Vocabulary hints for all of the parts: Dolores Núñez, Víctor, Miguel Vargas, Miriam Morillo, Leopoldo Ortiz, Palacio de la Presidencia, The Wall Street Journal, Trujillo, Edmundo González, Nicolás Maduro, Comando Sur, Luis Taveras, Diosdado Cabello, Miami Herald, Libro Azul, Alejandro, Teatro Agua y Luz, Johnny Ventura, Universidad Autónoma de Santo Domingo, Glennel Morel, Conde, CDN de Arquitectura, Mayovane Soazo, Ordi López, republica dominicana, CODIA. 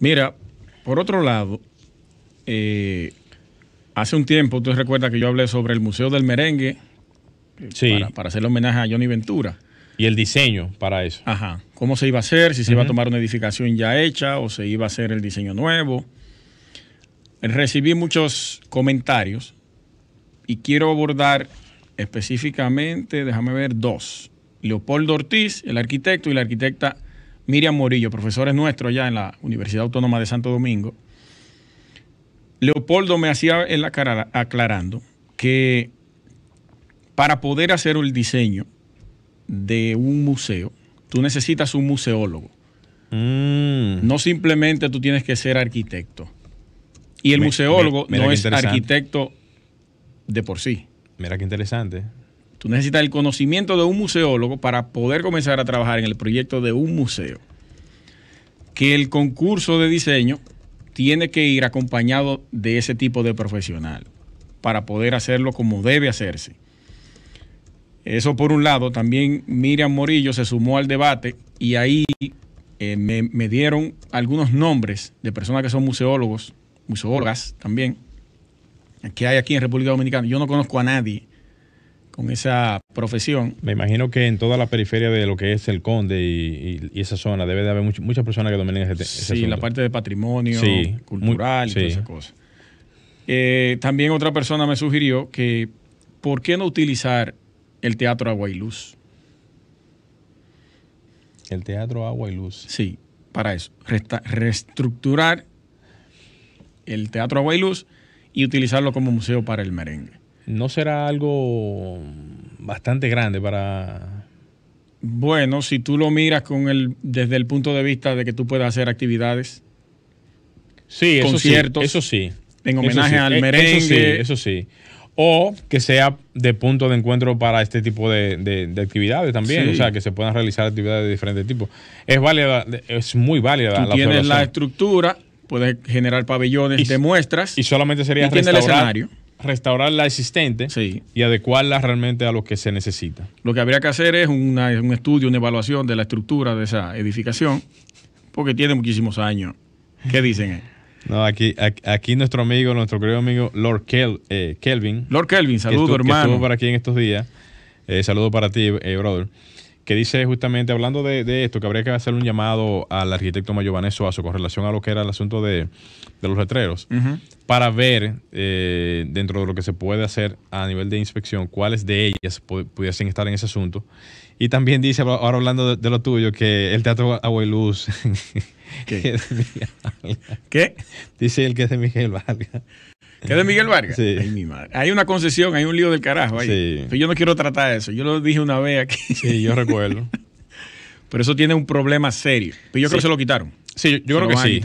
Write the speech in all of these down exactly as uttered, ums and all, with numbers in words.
Mira, por otro lado, eh, hace un tiempo, tú recuerdas que yo hablé sobre el Museo del Merengue, sí, para, para hacerle homenaje a Johnny Ventura. Y el diseño para eso. Ajá. ¿Cómo se iba a hacer? Si se uh-huh. iba a tomar una edificación ya hecha o se iba a hacer el diseño nuevo. Recibí muchos comentarios y quiero abordar específicamente, déjame ver, dos. Leopoldo Ortiz, el arquitecto, y la arquitecta Miriam Morillo, profesores nuestros allá en la Universidad Autónoma de Santo Domingo. Leopoldo me hacía el aclarar, aclarando que para poder hacer el diseño de un museo, tú necesitas un museólogo. Mm. No simplemente tú tienes que ser arquitecto. Y el me, museólogo me, no es arquitecto de por sí. Mira qué interesante. Tú necesitas el conocimiento de un museólogo para poder comenzar a trabajar en el proyecto de un museo. Que el concurso de diseño tiene que ir acompañado de ese tipo de profesional para poder hacerlo como debe hacerse. Eso por un lado. También Miriam Morillo se sumó al debate y ahí eh, me, me dieron algunos nombres de personas que son museólogos, museólogas también, que hay aquí en República Dominicana. Yo no conozco a nadie con esa profesión. Me imagino que en toda la periferia de lo que es el Conde y, y, y esa zona debe de haber much, muchas personas que dominan ese, sí, ese la parte de patrimonio, sí, cultural, muy, sí, y todas esas cosas. Eh, también otra persona me sugirió que ¿por qué no utilizar el Teatro Agua y Luz? El Teatro Agua y Luz. Sí, para eso. Resta, reestructurar el Teatro Agua y Luz y utilizarlo como museo para el merengue. ¿No será algo bastante grande para...? Bueno, si tú lo miras con el, desde el punto de vista de que tú puedas hacer actividades, sí, conciertos, eso sí, eso sí, en homenaje eso sí, al merengue. Eso sí, eso sí. O que sea de punto de encuentro para este tipo de, de, de actividades también. Sí. O sea, que se puedan realizar actividades de diferentes tipos. Es válida, es muy válida la observación. Tienes la estructura, puedes generar pabellones y, de muestras. Y solamente sería y restaurar, el escenario. restaurar la existente, sí, y adecuarla realmente a lo que se necesita. Lo que habría que hacer es una, un estudio, una evaluación de la estructura de esa edificación, porque tiene muchísimos años. ¿Qué dicen ahí? No, aquí, aquí, aquí nuestro amigo, nuestro querido amigo Lord Kel, eh, Kelvin. Lord Kelvin, saludo, hermano. Saludo para aquí en estos días. Eh, saludo para ti, eh, brother. Que dice justamente, hablando de, de esto, que habría que hacer un llamado al arquitecto Mayovane Soazo con relación a lo que era el asunto de, de los letreros, uh-huh, para ver eh, dentro de lo que se puede hacer a nivel de inspección, cuáles de ellas pudiesen estar en ese asunto. Y también dice, ahora hablando de, de lo tuyo, que el Teatro Agua y Luz... ¿Qué? ¿Qué? Dice él que es de Miguel Vargas. ¿Que es de Miguel Vargas? Sí. Ay, mi madre. Hay una concesión, hay un lío del carajo ahí. Sí. Pero yo no quiero tratar eso. Yo lo dije una vez aquí. Sí, yo recuerdo. Pero eso tiene un problema serio. Pero yo sí creo que se lo quitaron. Sí, yo se creo que sí.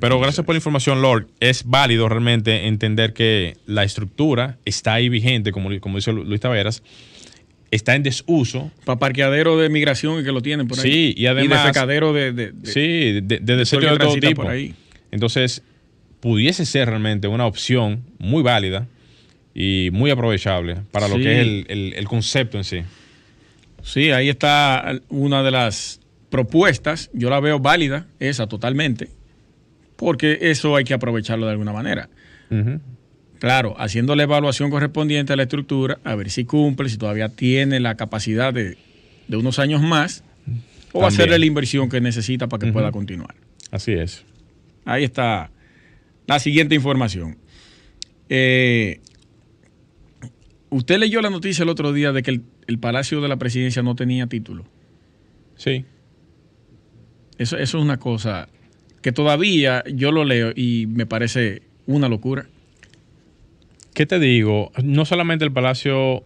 Pero gracias por la información, Lord. Es válido realmente entender que la estructura está ahí vigente, como, como dice Luis Taveras. Está en desuso. Para parqueadero de migración y que lo tienen por ahí. Sí, y además... Y de sacadero de... de, de sí, de, de desechos de todo tipo. Por ahí. Entonces, pudiese ser realmente una opción muy válida y muy aprovechable para sí. lo que es el, el, el concepto en sí. Sí, ahí está una de las propuestas. Yo la veo válida, esa totalmente, porque eso hay que aprovecharlo de alguna manera. Uh-huh. Claro, haciendo la evaluación correspondiente a la estructura, a ver si cumple, si todavía tiene la capacidad de, de unos años más, o también hacerle la inversión que necesita para que uh-huh. pueda continuar. Así es. Ahí está la siguiente información. Eh, usted leyó la noticia el otro día de que el, el Palacio de la Presidencia no tenía título. Sí. Eso, eso es una cosa que todavía yo lo leo y me parece una locura. ¿Qué te digo? No solamente el Palacio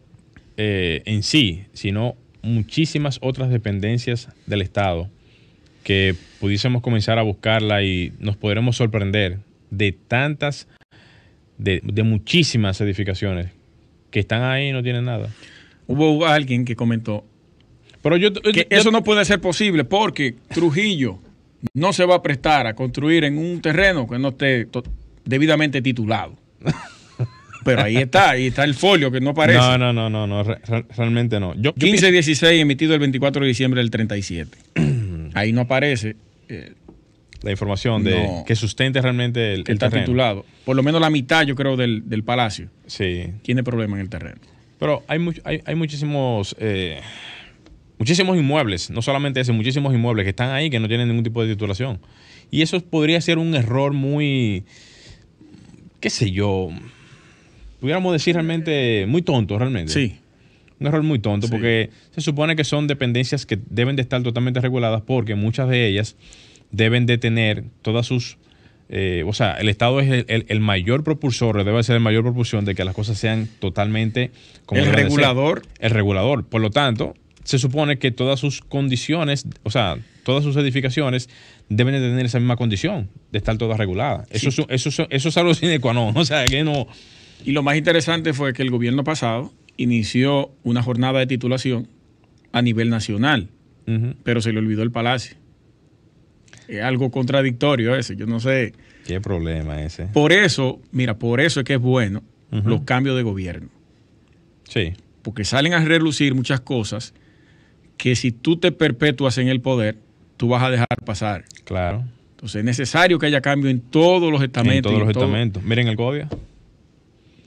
eh, en sí, sino muchísimas otras dependencias del Estado que pudiésemos comenzar a buscarla y nos podremos sorprender de tantas, de, de muchísimas edificaciones que están ahí y no tienen nada. Hubo alguien que comentó pero yo, que yo, eso no puede ser posible porque Trujillo no se va a prestar a construir en un terreno que no esté debidamente titulado. Pero ahí está, ahí está el folio que no aparece. No, no, no, no, no re, re, realmente no. Yo, yo quince dieciséis emitido el veinticuatro de diciembre del treinta y siete. Ahí no aparece eh, la información de no, que sustente realmente el, que el está terreno. Titulado. Por lo menos la mitad, yo creo, del, del palacio. Sí. Tiene problema en el terreno. Pero hay, much, hay, hay muchísimos, eh, muchísimos inmuebles, no solamente ese, muchísimos inmuebles que están ahí que no tienen ningún tipo de titulación. Y eso podría ser un error muy, qué sé yo, pudiéramos decir realmente muy tonto realmente. Sí. Un error muy tonto, sí, porque se supone que son dependencias que deben de estar totalmente reguladas porque muchas de ellas deben de tener todas sus... Eh, o sea, el Estado es el, el, el mayor propulsor, debe ser el mayor propulsión de que las cosas sean totalmente... Como el regulador. El regulador. Por lo tanto, se supone que todas sus condiciones, o sea, todas sus edificaciones deben de tener esa misma condición, de estar todas reguladas. Sí. Eso, eso, eso, eso es algo sine qua non. O sea, que no... Y lo más interesante fue que el gobierno pasado inició una jornada de titulación a nivel nacional, uh-huh, pero se le olvidó el palacio. Es algo contradictorio ese, yo no sé. ¿Qué problema ese? Por eso, mira, por eso es que es bueno, uh-huh, los cambios de gobierno. Sí. Porque salen a relucir muchas cosas que si tú te perpetúas en el poder, tú vas a dejar pasar. Claro. Entonces es necesario que haya cambio en todos los estamentos. En todos los en estamentos. Todo. Miren el CODIA.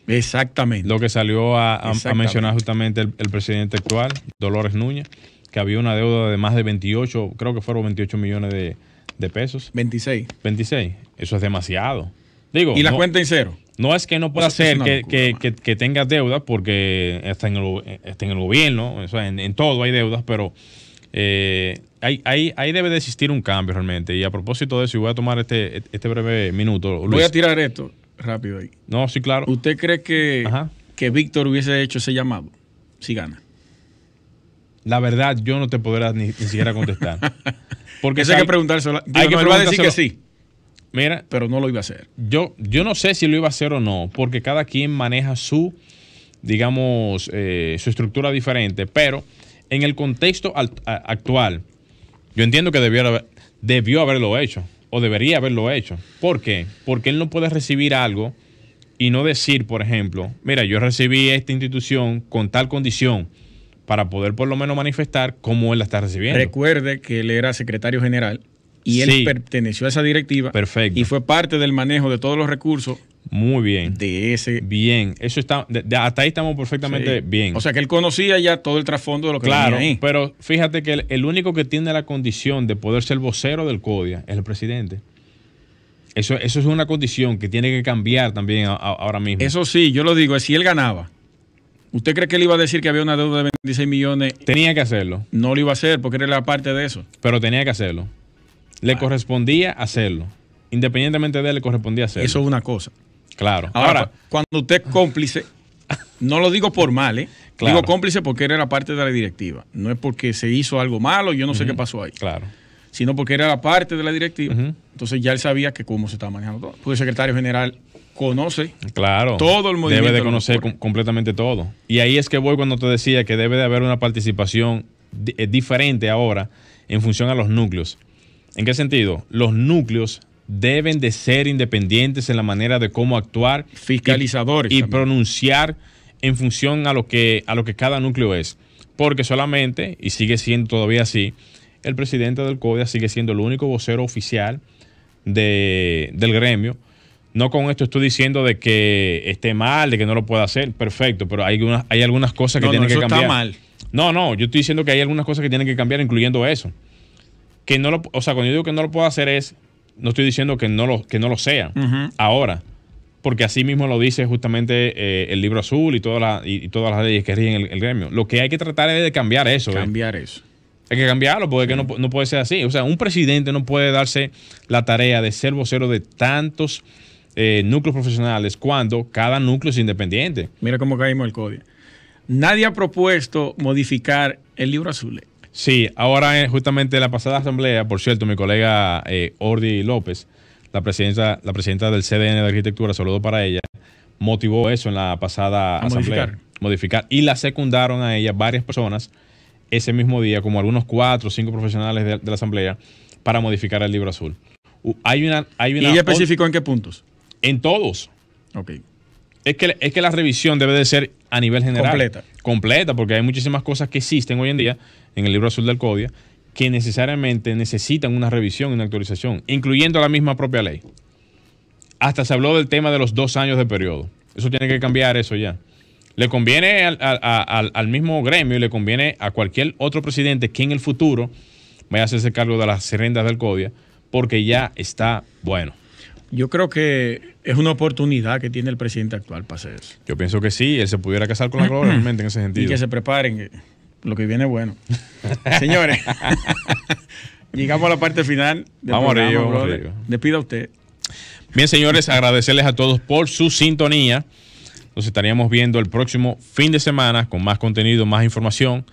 Exactamente. Lo que salió a, a, a mencionar justamente el, el presidente actual, Dolores Núñez, que había una deuda de más de veintiocho, creo que fueron veintiocho millones de, de pesos. veintiséis. veintiséis. Eso es demasiado. Digo, y la no, cuenta en cero. No es que no pueda o sea, ser que, que, que, que tenga deuda, porque hasta en el, hasta en el gobierno, o sea, en, en todo hay deudas, pero eh, ahí, ahí, ahí debe de existir un cambio realmente. Y a propósito de eso, y voy a tomar este, este breve minuto. Luis. Voy a tirar esto. Rápido ahí. No, sí, claro. ¿Usted cree que, que Víctor hubiese hecho ese llamado si gana? La verdad, yo no te podré ni, ni siquiera contestar. Porque eso hay que preguntárselo. Hay que no, él va a decir que sí. Mira, pero no lo iba a hacer. Yo, yo no sé si lo iba a hacer o no, porque cada quien maneja su, digamos, eh, su estructura diferente. Pero en el contexto alt, a, actual, yo entiendo que debió haber, debió haberlo hecho. O debería haberlo hecho. ¿Por qué? Porque él no puede recibir algo y no decir, por ejemplo, mira, yo recibí esta institución con tal condición para poder por lo menos manifestar cómo él la está recibiendo. Recuerde que él era secretario general y él sí, perteneció a esa directiva. Perfecto. Y fue parte del manejo de todos los recursos. Muy bien. De ese. Bien. Eso está. De, de, hasta ahí estamos perfectamente sí, bien. O sea que él conocía ya todo el trasfondo de lo que venía ahí. Claro, pero fíjate que el, el único que tiene la condición de poder ser vocero del CODIA es el presidente. Eso, eso es una condición que tiene que cambiar también a, a, ahora mismo. Eso sí, yo lo digo, es si él ganaba. ¿Usted cree que él iba a decir que había una deuda de veintiséis millones? Tenía que hacerlo. No lo iba a hacer porque era la parte de eso. Pero tenía que hacerlo. Le ah. correspondía hacerlo. Independientemente de él, le correspondía hacerlo. Eso es una cosa. Claro. Ahora, Ahora, cuando usted es cómplice, no lo digo por mal, ¿eh? Claro. Digo cómplice porque era la parte de la directiva. No es porque se hizo algo malo, yo no sé uh-huh, qué pasó ahí. Claro. Sino porque era la parte de la directiva. Uh-huh. Entonces ya él sabía que cómo se estaba manejando todo. Porque el secretario general conoce claro, todo el movimiento. Debe de conocer com completamente todo. Y ahí es que voy cuando te decía que debe de haber una participación diferente ahora en función a los núcleos. ¿En qué sentido? Los núcleos deben de ser independientes en la manera de cómo actuar, fiscalizadores y, y pronunciar en función a lo que a lo que cada núcleo es, porque solamente, y sigue siendo todavía así, el presidente del CODIA sigue siendo el único vocero oficial de, del gremio. No con esto estoy diciendo de que esté mal, de que no lo pueda hacer, perfecto, pero hay, una, hay algunas cosas que no, tienen no, eso que cambiar. Está mal. No, no, yo estoy diciendo que hay algunas cosas que tienen que cambiar, incluyendo eso. Que no lo, o sea, cuando yo digo que no lo puedo hacer es no estoy diciendo que no lo, que no lo sea uh-huh, ahora, porque así mismo lo dice justamente eh, el Libro Azul y, toda la, y, y todas las leyes que rigen el, el gremio. Lo que hay que tratar es de cambiar eso. Cambiar eh. eso. Hay que cambiarlo porque sí, que no, no puede ser así. O sea, un presidente no puede darse la tarea de ser vocero de tantos eh, núcleos profesionales cuando cada núcleo es independiente. Mira cómo caímos el CODIA. Nadie ha propuesto modificar el Libro Azul. Sí, ahora justamente en la pasada asamblea, por cierto, mi colega eh, Ordi López, la presidenta, la presidenta del C D N de Arquitectura, saludo para ella, motivó eso en la pasada a asamblea. Modificar. Modificar. Y la secundaron a ella varias personas ese mismo día, como algunos cuatro o cinco profesionales de, de la asamblea, para modificar el Libro Azul. Uh, hay una, hay una, ¿y ella especificó en qué puntos? En todos. Ok. Es que, es que la revisión debe de ser a nivel general. Completa. Completa, porque hay muchísimas cosas que existen hoy en día en el Libro Azul del CODIA que necesariamente necesitan una revisión y una actualización, incluyendo la misma propia ley. Hasta se habló del tema de los dos años de periodo. Eso tiene que cambiar eso ya. Le conviene al, al, al, al mismo gremio y le conviene a cualquier otro presidente que en el futuro vaya a hacerse cargo de las riendas del CODIA, porque ya está bueno. Yo creo que es una oportunidad que tiene el presidente actual para hacer eso. Yo pienso que sí, él se pudiera casar con la gloria realmente en ese sentido. Y que se preparen, lo que viene es bueno. Señores, llegamos a la parte final del vamos programa, arriba. Despida usted. Bien, señores, agradecerles a todos por su sintonía. Nos estaríamos viendo el próximo fin de semana con más contenido, más información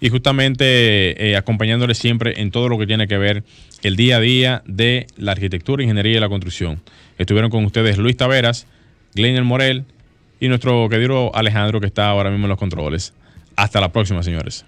y justamente eh, acompañándoles siempre en todo lo que tiene que ver el día a día de la arquitectura, ingeniería y la construcción. Estuvieron con ustedes Luis Taveras, Glennel Morel y nuestro querido Alejandro, que está ahora mismo en los controles. Hasta la próxima, señores.